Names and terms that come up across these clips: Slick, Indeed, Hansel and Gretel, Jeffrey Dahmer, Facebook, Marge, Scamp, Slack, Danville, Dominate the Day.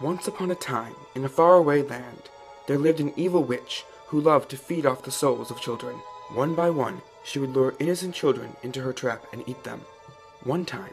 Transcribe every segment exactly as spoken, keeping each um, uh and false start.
Once upon a time, in a faraway land, there lived an evil witch who loved to feed off the souls of children. One by one, she would lure innocent children into her trap and eat them. One time,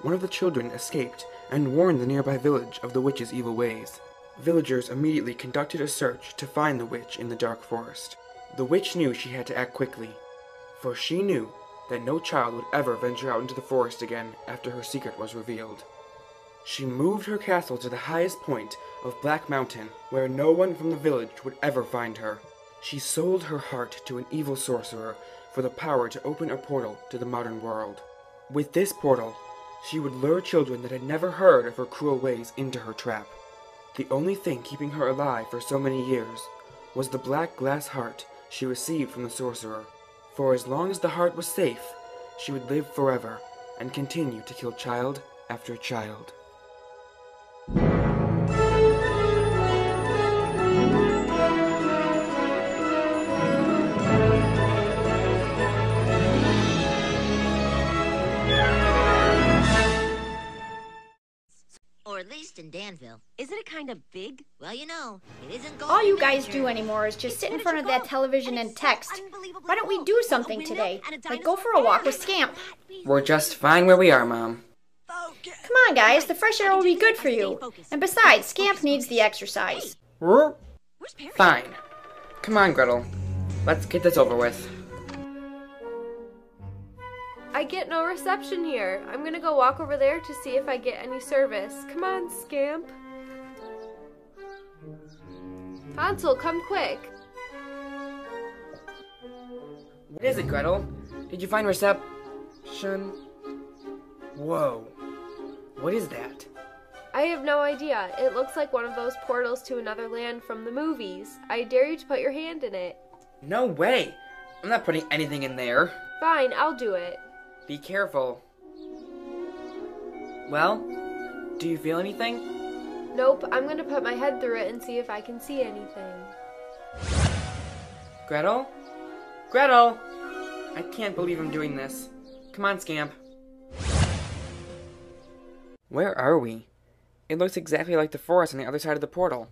one of the children escaped and warned the nearby village of the witch's evil ways. Villagers immediately conducted a search to find the witch in the dark forest. The witch knew she had to act quickly, for she knew that no child would ever venture out into the forest again after her secret was revealed. She moved her castle to the highest point of Black Mountain, where no one from the village would ever find her. She sold her heart to an evil sorcerer for the power to open a portal to the modern world. With this portal, she would lure children that had never heard of her cruel ways into her trap. The only thing keeping her alive for so many years was the black glass heart she received from the sorcerer. For as long as the heart was safe, she would live forever and continue to kill child after child. Or at least in Danville. Is it a kind of big? Well, you know, it isn't gold. All you guys do anymore is just sit in front of that television and text. Why don't we do something today? Like go for a walk with Scamp. We're just fine where we are, Mom. Come on, guys. The fresh air will be good for you. And besides, Scamp needs the exercise. Fine. Come on, Gretel. Let's get this over with. I get no reception here. I'm gonna go walk over there to see if I get any service. Come on, Scamp. Hansel, come quick. What is it, Gretel? Did you find reception? Whoa. What is that? I have no idea. It looks like one of those portals to another land from the movies. I dare you to put your hand in it. No way! I'm not putting anything in there. Fine, I'll do it. Be careful. Well, do you feel anything? Nope, I'm gonna put my head through it and see if I can see anything. Gretel? Gretel! I can't believe I'm doing this. Come on, Scamp. Where are we? It looks exactly like the forest on the other side of the portal.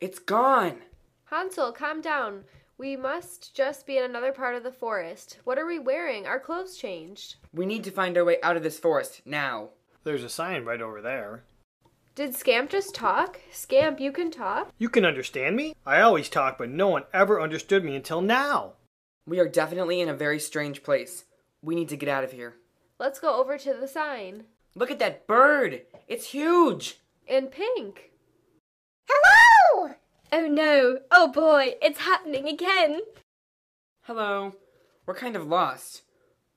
It's gone! Hansel, calm down. We must just be in another part of the forest. What are we wearing? Our clothes changed. We need to find our way out of this forest, now. There's a sign right over there. Did Scamp just talk? Scamp, you can talk? You can understand me? I always talk, but no one ever understood me until now. We are definitely in a very strange place. We need to get out of here. Let's go over to the sign. Look at that bird! It's huge! And pink. Hello! Oh no! Oh boy! It's happening again! Hello. We're kind of lost.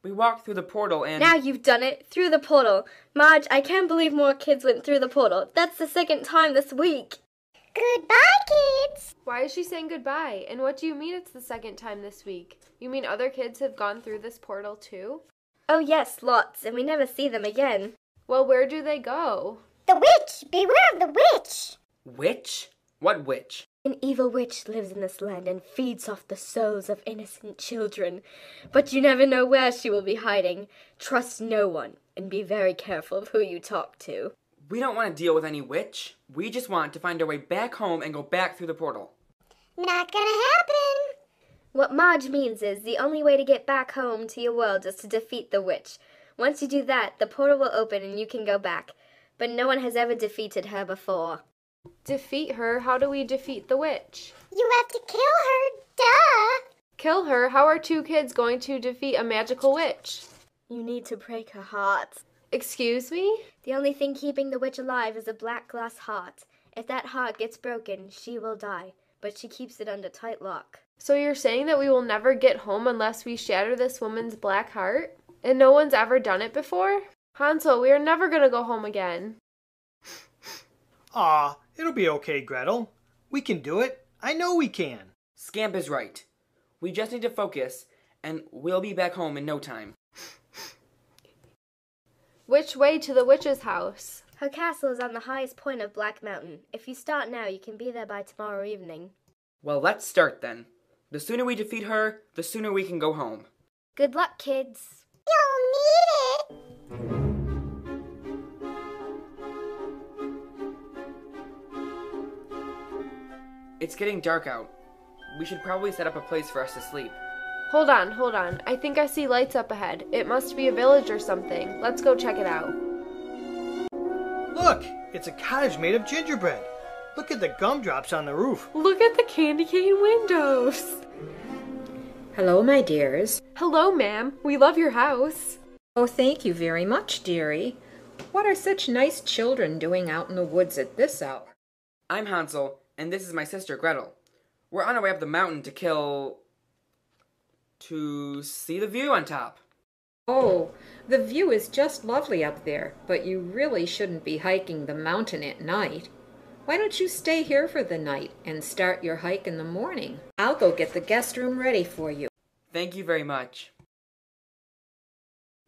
We walked through the portal and... Now you've done it! Through the portal! Marge, I can't believe more kids went through the portal. That's the second time this week! Goodbye, kids! Why is she saying goodbye? And what do you mean it's the second time this week? You mean other kids have gone through this portal too? Oh yes, lots. And we never see them again. Well, where do they go? The witch! Beware of the witch! Witch? What witch? An evil witch lives in this land and feeds off the souls of innocent children. But you never know where she will be hiding. Trust no one, and be very careful of who you talk to. We don't want to deal with any witch. We just want to find our way back home and go back through the portal. Not gonna happen! What Marge means is the only way to get back home to your world is to defeat the witch. Once you do that, the portal will open and you can go back. But no one has ever defeated her before. Defeat her? How do we defeat the witch? You have to kill her, duh! Kill her? How are two kids going to defeat a magical witch? You need to break her heart. Excuse me? The only thing keeping the witch alive is a black glass heart. If that heart gets broken, she will die, but she keeps it under tight lock. So you're saying that we will never get home unless we shatter this woman's black heart? And no one's ever done it before? Hansel, we are never going to go home again. Aw, it'll be okay, Gretel. We can do it. I know we can. Scamp is right. We just need to focus, and we'll be back home in no time. Which way to the witch's house? Her castle is on the highest point of Black Mountain. If you start now, you can be there by tomorrow evening. Well, let's start then. The sooner we defeat her, the sooner we can go home. Good luck, kids. You'll need it! It's getting dark out. We should probably set up a place for us to sleep. Hold on, hold on. I think I see lights up ahead. It must be a village or something. Let's go check it out. Look! It's a cottage made of gingerbread. Look at the gumdrops on the roof. Look at the candy cane windows. Hello, my dears. Hello, ma'am. We love your house. Oh, thank you very much, dearie. What are such nice children doing out in the woods at this hour? I'm Hansel, and this is my sister, Gretel. We're on our way up the mountain to kill... to see the view on top. Oh, the view is just lovely up there, but you really shouldn't be hiking the mountain at night. Why don't you stay here for the night and start your hike in the morning? I'll go get the guest room ready for you. Thank you very much.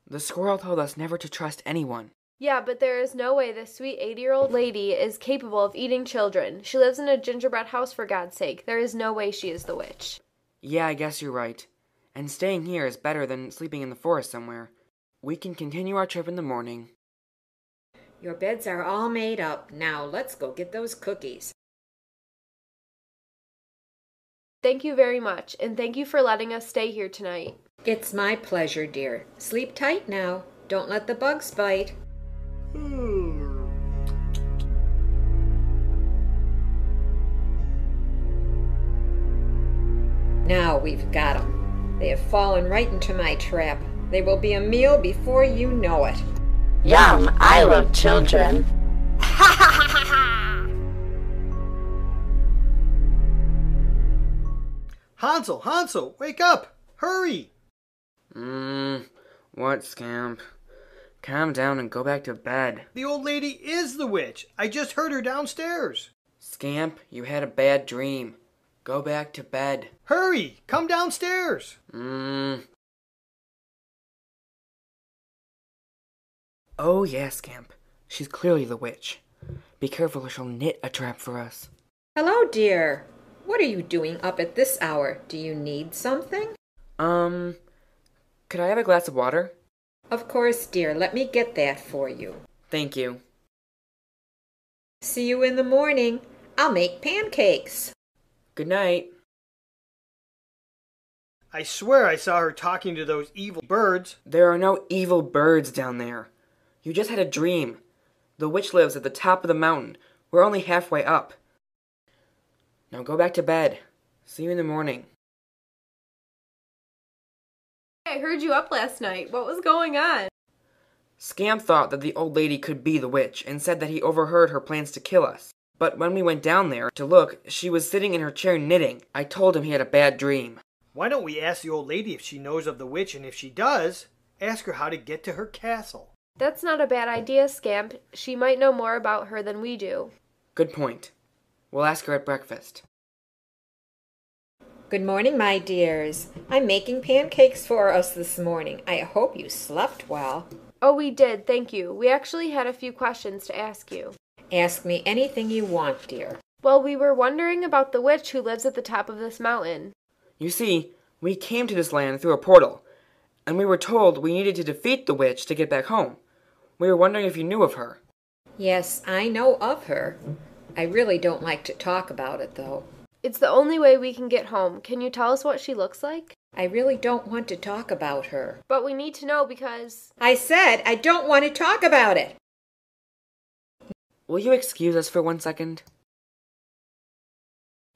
The squirrel told us never to trust anyone. Yeah, but there is no way this sweet eighty-year-old lady is capable of eating children. She lives in a gingerbread house, for God's sake. There is no way she is the witch. Yeah, I guess you're right. And staying here is better than sleeping in the forest somewhere. We can continue our trip in the morning. Your beds are all made up. Now let's go get those cookies. Thank you very much, and thank you for letting us stay here tonight. It's my pleasure, dear. Sleep tight now. Don't let the bugs bite. Now we've got 'em. They have fallen right into my trap. They will be a meal before you know it. Yum! I love children. Ha ha ha ha ha! Hansel, Hansel, wake up! Hurry! Mmm, what, Scamp? Calm down and go back to bed. The old lady is the witch. I just heard her downstairs. Scamp, you had a bad dream. Go back to bed. Hurry! Come downstairs! Mmm. Oh, yeah, Scamp. She's clearly the witch. Be careful or she'll knit a trap for us. Hello, dear. What are you doing up at this hour? Do you need something? Um, could I have a glass of water? Of course, dear. Let me get that for you. Thank you. See you in the morning. I'll make pancakes. Good night. I swear I saw her talking to those evil birds. There are no evil birds down there. You just had a dream. The witch lives at the top of the mountain. We're only halfway up. Now go back to bed. See you in the morning. I heard you up last night. What was going on? Scamp thought that the old lady could be the witch and said that he overheard her plans to kill us. But when we went down there to look, she was sitting in her chair knitting. I told him he had a bad dream. Why don't we ask the old lady if she knows of the witch, and if she does, ask her how to get to her castle? That's not a bad idea, Scamp. She might know more about her than we do. Good point. We'll ask her at breakfast. Good morning, my dears. I'm making pancakes for us this morning. I hope you slept well. Oh, we did, thank you. We actually had a few questions to ask you. Ask me anything you want, dear. Well, we were wondering about the witch who lives at the top of this mountain. You see, we came to this land through a portal, and we were told we needed to defeat the witch to get back home. We were wondering if you knew of her. Yes, I know of her. I really don't like to talk about it, though. It's the only way we can get home. Can you tell us what she looks like? I really don't want to talk about her. But we need to know because... I said I don't want to talk about it! Will you excuse us for one second?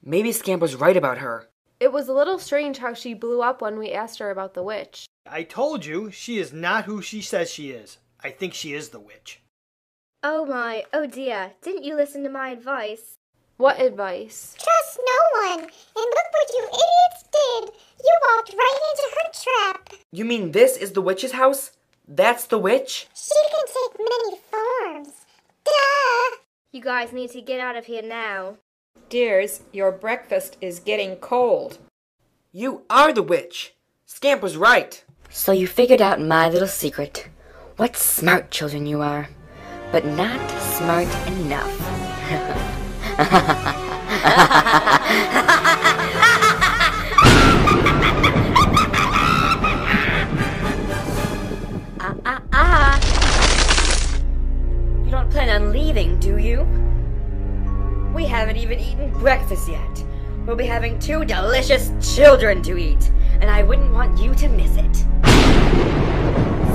Maybe Scamp was right about her. It was a little strange how she blew up when we asked her about the witch. I told you, she is not who she says she is. I think she is the witch. Oh my, oh dear, didn't you listen to my advice? What advice? Trust no one, and look what you idiots did. You walked right into her trap. You mean this is the witch's house? That's the witch? She can take many forms. Duh! You guys need to get out of here now. Dears, your breakfast is getting cold. You are the witch. Scamp was right. So you figured out my little secret. What smart children you are, but not smart enough. Ah, ah, ah. You don't plan on leaving, do you? We haven't even eaten breakfast yet. We'll be having two delicious children to eat, and I wouldn't want you to miss it.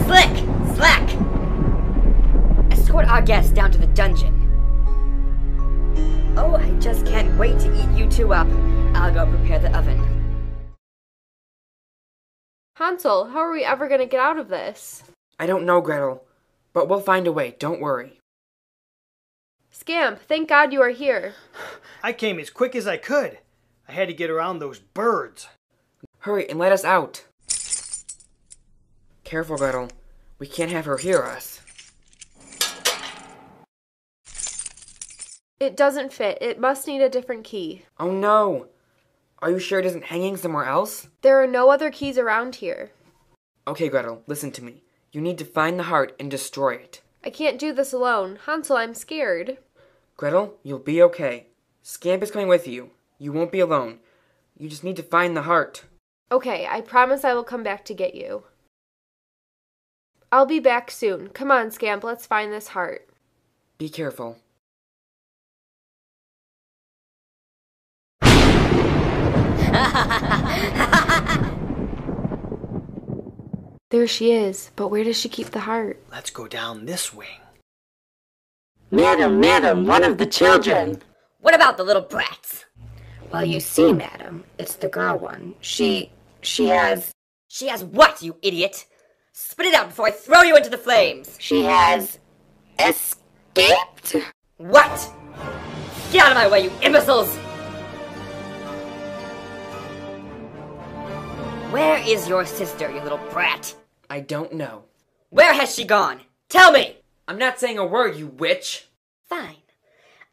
Slick! Slack! Escort our guests down to the dungeon. Oh, I just can't wait to eat you two up. I'll go prepare the oven. Hansel, how are we ever going to get out of this? I don't know, Gretel, but we'll find a way, don't worry. Scamp, thank God you are here. I came as quick as I could. I had to get around those birds. Hurry and let us out. Careful, Gretel. We can't have her hear us. It doesn't fit. It must need a different key. Oh no! Are you sure it isn't hanging somewhere else? There are no other keys around here. Okay, Gretel, listen to me. You need to find the heart and destroy it. I can't do this alone. Hansel, I'm scared. Gretel, you'll be okay. Scamp is coming with you. You won't be alone. You just need to find the heart. Okay, I promise I will come back to get you. I'll be back soon. Come on, Scamp, let's find this heart. Be careful. There she is, but where does she keep the heart? Let's go down this wing. Madam, madam, one of the children. What about the little brats? Well, you see, madam, it's the girl one. She, she has... She has what, you idiot? Spit it out before I throw you into the flames. She has... escaped? What? Get out of my way, you imbeciles! Where is your sister, you little brat? I don't know. Where has she gone? Tell me! I'm not saying a word, you witch! Fine.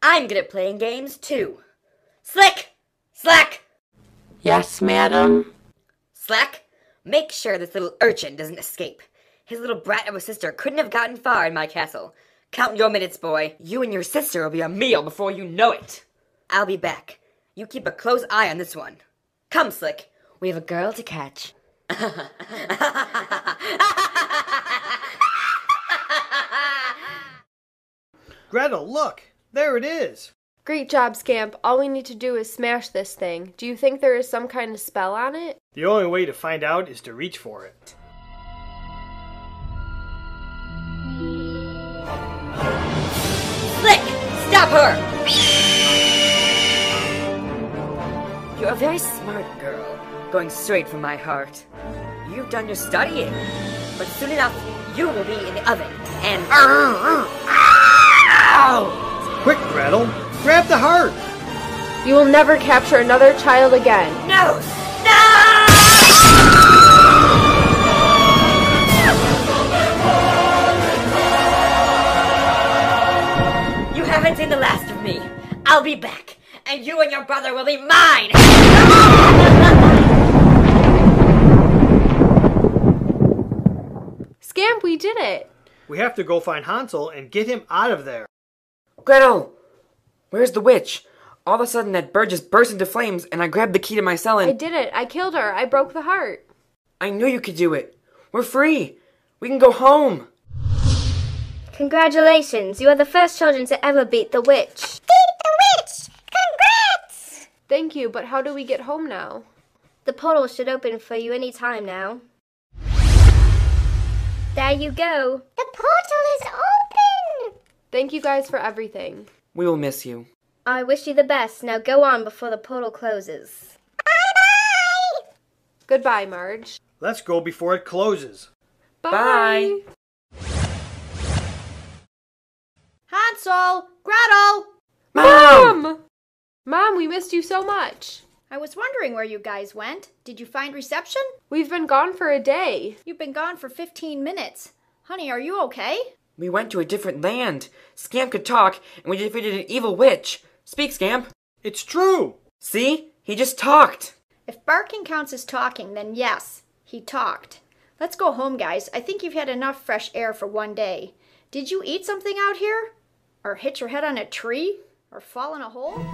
I'm good at playing games, too. Slick! Slack! Yes, madam? Slack, make sure this little urchin doesn't escape. His little brat of a sister couldn't have gotten far in my castle. Count your minutes, boy. You and your sister will be a meal before you know it. I'll be back. You keep a close eye on this one. Come, Slick. We have a girl to catch. Gretel, look! There it is! Great job, Scamp. All we need to do is smash this thing. Do you think there is some kind of spell on it? The only way to find out is to reach for it. Slick! Stop her! You're a very smart girl. Going straight for my heart. You've done your studying, but soon enough, you will be in the oven, and... Ow! Quick, Gretel! Grab the heart! You will never capture another child again. No! No! You haven't seen the last of me. I'll be back, and you and your brother will be mine! Scamp, we did it! We have to go find Hansel and get him out of there. Gretel! Where's the witch? All of a sudden that bird just burst into flames and I grabbed the key to my cell and— I did it! I killed her! I broke the heart! I knew you could do it! We're free! We can go home! Congratulations! You are the first children to ever beat the witch! Beat the witch! Congrats! Thank you, but how do we get home now? The portal should open for you any time now. There you go. The portal is open! Thank you guys for everything. We will miss you. I wish you the best. Now go on before the portal closes. Bye-bye! Goodbye, Marge. Let's go before it closes. Bye! Bye. Hansel! Gretel! Mom! Mom! Mom, we missed you so much. I was wondering where you guys went. Did you find reception? We've been gone for a day. You've been gone for fifteen minutes. Honey, are you okay? We went to a different land. Scamp could talk, and we defeated an evil witch. Speak, Scamp. It's true. See? He just talked. If barking counts as talking, then yes, he talked. Let's go home, guys. I think you've had enough fresh air for one day. Did you eat something out here? Or hit your head on a tree? Or fall in a hole?